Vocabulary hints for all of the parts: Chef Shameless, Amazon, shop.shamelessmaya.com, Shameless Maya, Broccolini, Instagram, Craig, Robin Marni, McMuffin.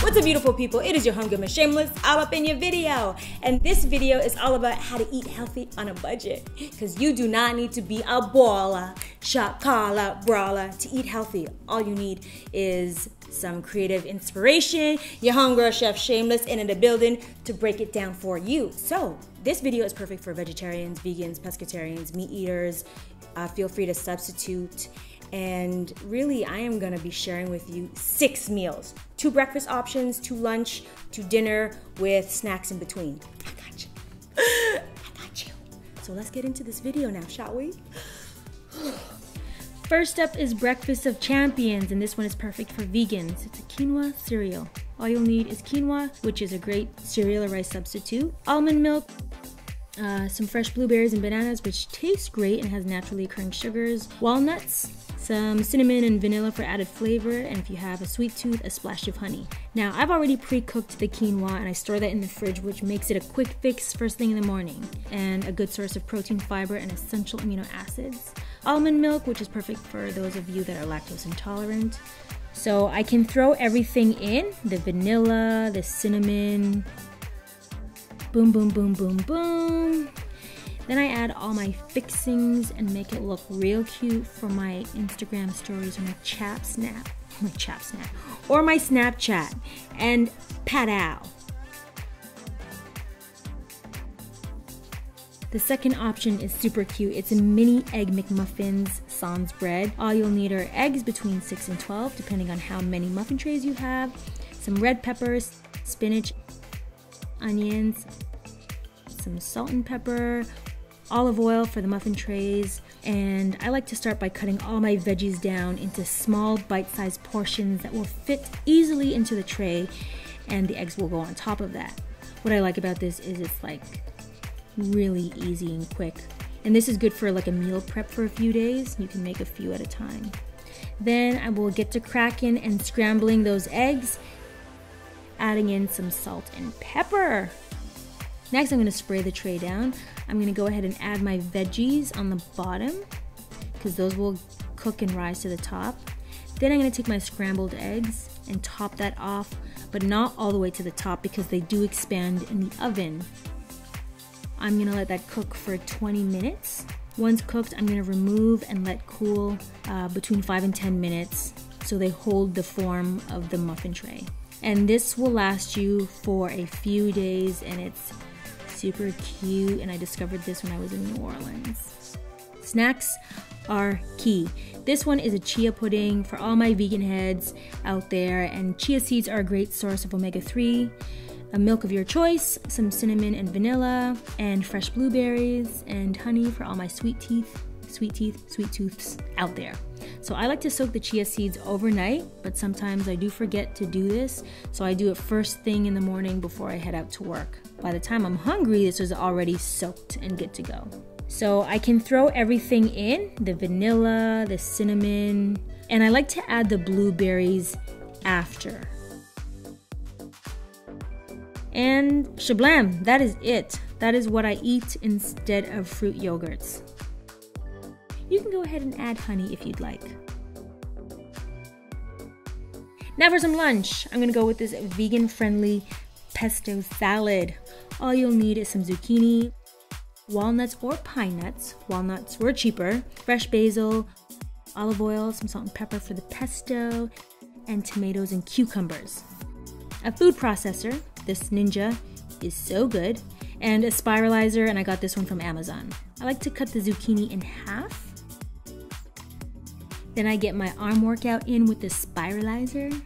What's up, beautiful people? It is your homegirl, Shameless, all up in your video. And this video is all about how to eat healthy on a budget. Because you do not need to be a baller, shop caller, brawler to eat healthy. All you need is some creative inspiration, your homegirl, Chef Shameless, and in the building to break it down for you. So this video is perfect for vegetarians, vegans, pescatarians, meat eaters. Feel free to substitute. And really, I am gonna be sharing with you 6 meals. 2 breakfast options, 2 lunch, 2 dinner with snacks in between. I got you, I got you. So let's get into this video now, shall we? First up is Breakfast of Champions, and this one is perfect for vegans. It's a quinoa cereal. All you'll need is quinoa, which is a great cereal or rice substitute, almond milk, some fresh blueberries and bananas, which tastes great and has naturally occurring sugars, walnuts, some cinnamon and vanilla for added flavor, and if you have a sweet tooth, a splash of honey. Now, I've already pre-cooked the quinoa and I store that in the fridge, which makes it a quick fix first thing in the morning and a good source of protein, fiber, and essential amino acids. Almond milk, which is perfect for those of you that are lactose intolerant. So I can throw everything in, the vanilla, the cinnamon, boom, boom, boom, boom, boom. Then I add all my fixings and make it look real cute for my Instagram stories or my chap snap or my Snapchat, and pat-ow. The second option is super cute. It's a mini egg McMuffins sans bread. All you'll need are eggs between 6 and 12, depending on how many muffin trays you have, some red peppers, spinach, onions, some salt and pepper, olive oil for the muffin trays, and I like to start by cutting all my veggies down into small bite-sized portions that will fit easily into the tray, and the eggs will go on top of that. What I like about this is it's like really easy and quick, and this is good for like a meal prep for a few days. You can make a few at a time. Then I will get to cracking and scrambling those eggs, adding in some salt and pepper. Next, I'm gonna spray the tray down. I'm gonna go ahead and add my veggies on the bottom because those will cook and rise to the top. Then I'm gonna take my scrambled eggs and top that off, but not all the way to the top because they do expand in the oven. I'm gonna let that cook for 20 minutes. Once cooked, I'm gonna remove and let cool between 5 and 10 minutes so they hold the form of the muffin tray. And this will last you for a few days, and it's super cute, and I discovered this when I was in New Orleans. Snacks are key. This one is a chia pudding for all my vegan heads out there, and chia seeds are a great source of omega-3, a milk of your choice, some cinnamon and vanilla, and fresh blueberries and honey for all my sweet tooths out there. So I like to soak the chia seeds overnight, but sometimes I do forget to do this, so I do it first thing in the morning before I head out to work. By the time I'm hungry, this was already soaked and good to go. So I can throw everything in, the vanilla, the cinnamon, and I like to add the blueberries after. And shablam, that is it. That is what I eat instead of fruit yogurts. You can go ahead and add honey if you'd like. Now for some lunch. I'm gonna go with this vegan-friendly pesto salad. All you'll need is some zucchini, walnuts or pine nuts. Walnuts were cheaper. Fresh basil, olive oil, some salt and pepper for the pesto, and tomatoes and cucumbers. A food processor, this Ninja, is so good, and a spiralizer, and I got this one from Amazon. I like to cut the zucchini in half. Then I get my arm workout in with the spiralizer.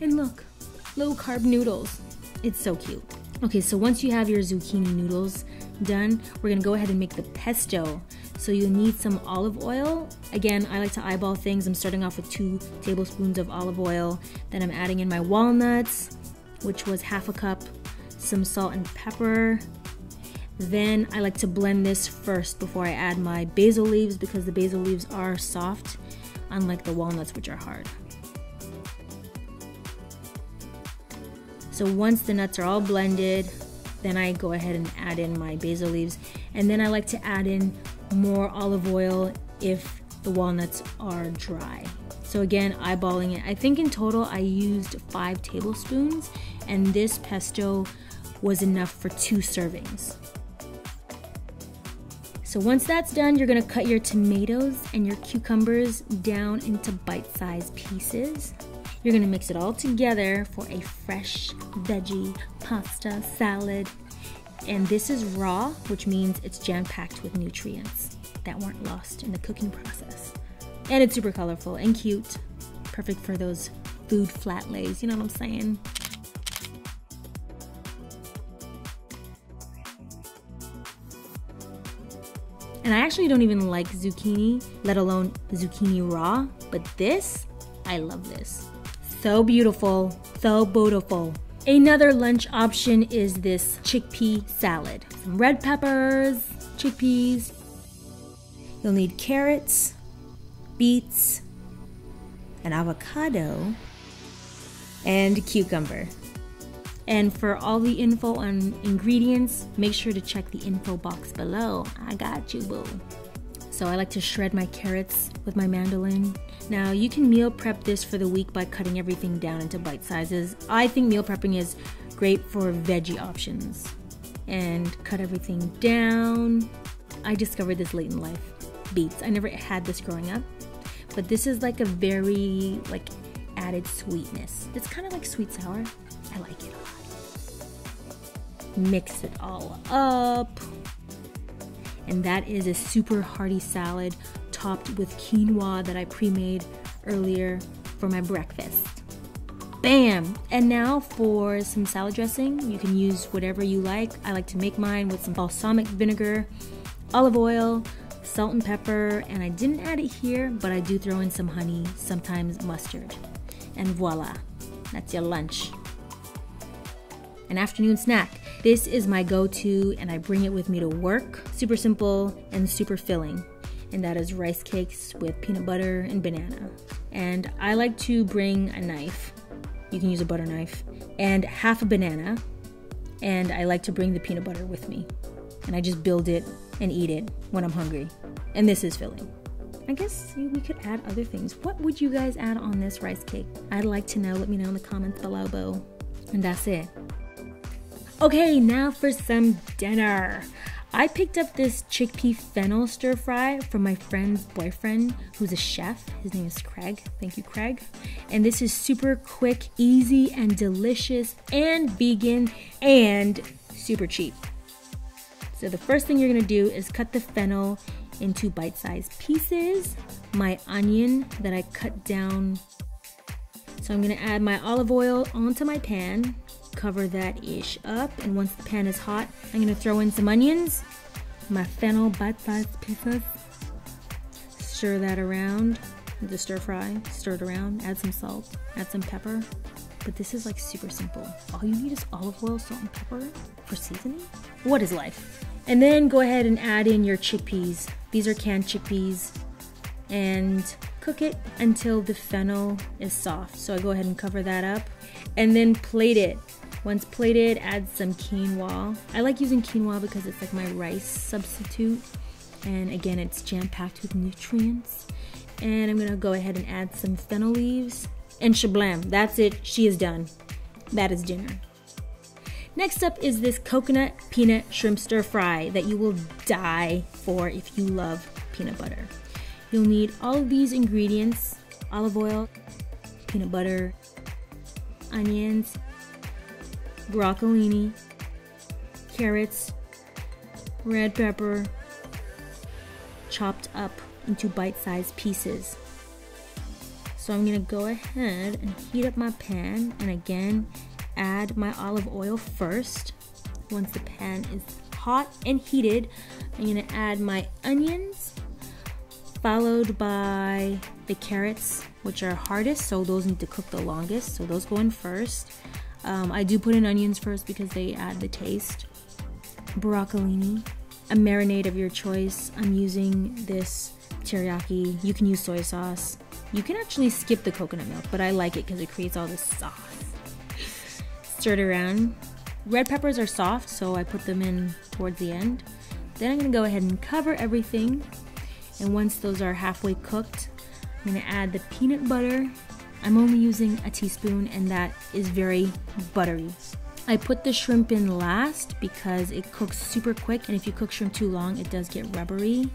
And look, low carb noodles. It's so cute. Okay, so once you have your zucchini noodles done, we're gonna go ahead and make the pesto. So you'll need some olive oil. Again, I like to eyeball things. I'm starting off with 2 tablespoons of olive oil. Then I'm adding in my walnuts, which was half a cup, some salt and pepper. Then I like to blend this first before I add my basil leaves because the basil leaves are soft, unlike the walnuts, which are hard. So once the nuts are all blended, then I go ahead and add in my basil leaves. And then I like to add in more olive oil if the walnuts are dry. So again, eyeballing it. I think in total I used 5 tablespoons, and this pesto was enough for 2 servings. So once that's done, you're gonna cut your tomatoes and your cucumbers down into bite-sized pieces. You're gonna mix it all together for a fresh veggie pasta salad. And this is raw, which means it's jam-packed with nutrients that weren't lost in the cooking process. And it's super colorful and cute. Perfect for those food flat lays, you know what I'm saying? And I actually don't even like zucchini, let alone zucchini raw, but this, I love this. So beautiful, so beautiful. Another lunch option is this chickpea salad. Some red peppers, chickpeas. You'll need carrots, beets, an avocado, and cucumber. And for all the info on ingredients, make sure to check the info box below. I got you, boo. So I like to shred my carrots with my mandolin. Now you can meal prep this for the week by cutting everything down into bite sizes. I think meal prepping is great for veggie options. And cut everything down. I discovered this late in life. Beets. I never had this growing up, but this is like a very added sweetness. It's kind of like sweet sour. I like it a lot. Mix it all up. And that is a super hearty salad topped with quinoa that I pre-made earlier for my breakfast. Bam! And now for some salad dressing. You can use whatever you like. I like to make mine with some balsamic vinegar, olive oil, salt and pepper, and I didn't add it here, but I do throw in some honey, sometimes mustard. And voila, that's your lunch. An afternoon snack. This is my go-to, and I bring it with me to work. Super simple and super filling. And that is rice cakes with peanut butter and banana. And I like to bring a knife. You can use a butter knife. And half a banana. And I like to bring the peanut butter with me. And I just build it and eat it when I'm hungry. And this is filling. I guess we could add other things. What would you guys add on this rice cake? I'd like to know. Let me know in the comments below, boo. And that's it. Okay, now for some dinner. I picked up this chickpea fennel stir fry from my friend's boyfriend, who's a chef. His name is Craig. Thank you, Craig. And this is super quick, easy, and delicious, and vegan, and super cheap. So the first thing you're gonna do is cut the fennel into bite-sized pieces. My onion that I cut down. So I'm gonna add my olive oil onto my pan. Cover that ish up, and once the pan is hot, I'm gonna throw in some onions, my fennel bite-sized pieces, stir that around, the stir fry, stir it around, add some salt, add some pepper. But this is like super simple. All you need is olive oil, salt, and pepper for seasoning. What is life? And then go ahead and add in your chickpeas. These are canned chickpeas, and cook it until the fennel is soft. So I go ahead and cover that up, and then plate it. Once plated, add some quinoa. I like using quinoa because it's like my rice substitute. And again, it's jam-packed with nutrients. And I'm gonna go ahead and add some fennel leaves. And shablam, that's it, she is done. That is dinner. Next up is this coconut peanut shrimp stir fry that you will die for if you love peanut butter. You'll need all of these ingredients: olive oil, peanut butter, onions, broccolini, carrots, red pepper, chopped up into bite-sized pieces. So I'm gonna go ahead and heat up my pan, and again, add my olive oil first. Once the pan is hot and heated, I'm gonna add my onions, followed by the carrots, which are hardest, so those need to cook the longest, so those go in first. I do put in onions first because they add the taste. Broccolini, a marinade of your choice. I'm using this teriyaki. You can use soy sauce. You can actually skip the coconut milk, but I like it because it creates all this sauce. Stir it around. Red peppers are soft, so I put them in towards the end. Then I'm gonna go ahead and cover everything. And once those are halfway cooked, I'm gonna add the peanut butter. I'm only using a teaspoon and that is very buttery. I put the shrimp in last because it cooks super quick, and if you cook shrimp too long, it does get rubbery.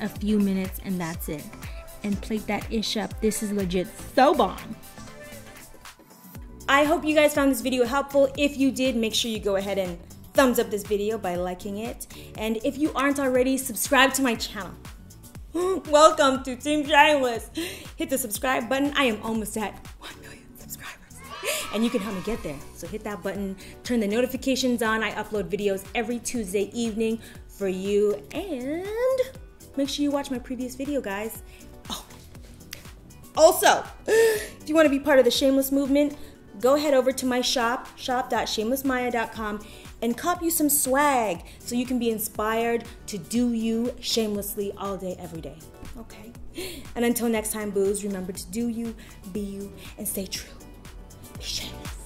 A few minutes and that's it. And plate that ish up. This is legit so bomb. I hope you guys found this video helpful. If you did, make sure you go ahead and thumbs up this video by liking it. And if you aren't already, subscribe to my channel. Welcome to Team Shameless. Hit the subscribe button. I am almost at 1 million subscribers. And you can help me get there. So hit that button, turn the notifications on. I upload videos every Tuesday evening for you. And make sure you watch my previous video, guys. Oh. Also, if you want to be part of the Shameless movement, go head over to my shop, shop.shamelessmaya.com, and cop you some swag so you can be inspired to do you shamelessly all day, every day. Okay? And until next time, boos, remember to do you, be you, and stay true. Be shameless.